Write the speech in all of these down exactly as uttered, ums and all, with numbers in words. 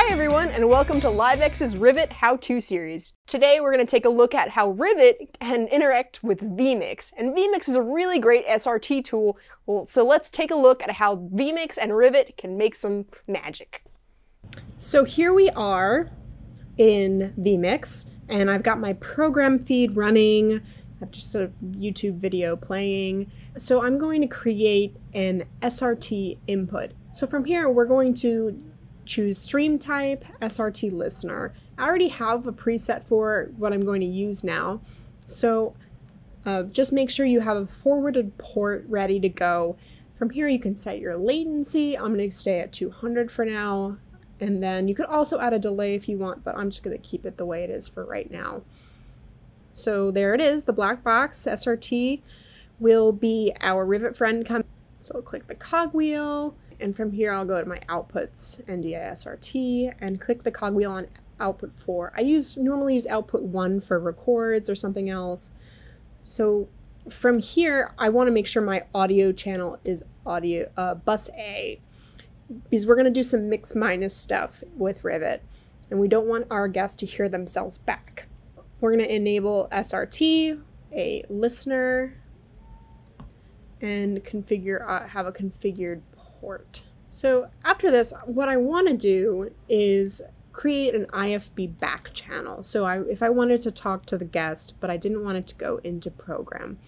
Hi everyone, and welcome to LiveX's Rivet how-to series. Today we're going to take a look at how Rivet can interact with vMix. And vMix is a really great S R T tool, well, so let's take a look at how vMix and Rivet can make some magic. So here we are in vMix, and I've got my program feed running. I have just a YouTube video playing. So I'm going to create an S R T input. So from here, we're going to choose stream type, S R T listener. I already have a preset for what I'm going to use now. So uh, just make sure you have a forwarded port ready to go. From here, you can set your latency. I'm going to stay at two hundred for now. And then you could also add a delay if you want, but I'm just going to keep it the way it is for right now. So there it is, the black box. S R T will be our Rivet friend coming. So I'll click the cogwheel, and from here I'll go to my outputs, N D I S R T, and click the cogwheel on output four. I use normally use output one for records or something else. So from here, I want to make sure my audio channel is audio uh, bus A, because we're going to do some mix minus stuff with Rivet, and we don't want our guests to hear themselves back. We're going to enable S R T, a listener, and configure uh, have a configured port. So after this, what I want to do is create an I F B back channel. So I, if I wanted to talk to the guest, but I didn't want it to go into program.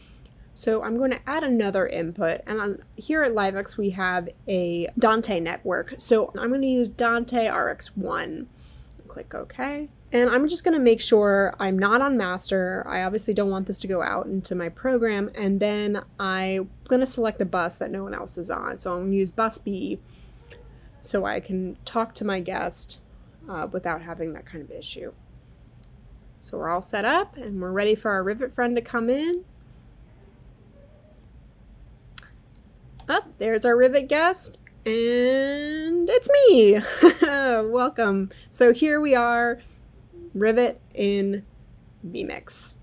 So I'm going to add another input. And on, here at LiveX, we have a Dante network. So I'm going to use Dante R X one. Click OK. And I'm just going to make sure I'm not on master. I obviously don't want this to go out into my program. And then I'm going to select a bus that no one else is on. So I'm going to use bus B so I can talk to my guest uh, without having that kind of issue. So we're all set up and we're ready for our Rivet friend to come in. Up, oh, there's our Rivet guest. And it's me. Welcome. So here we are, Rivet in vMix.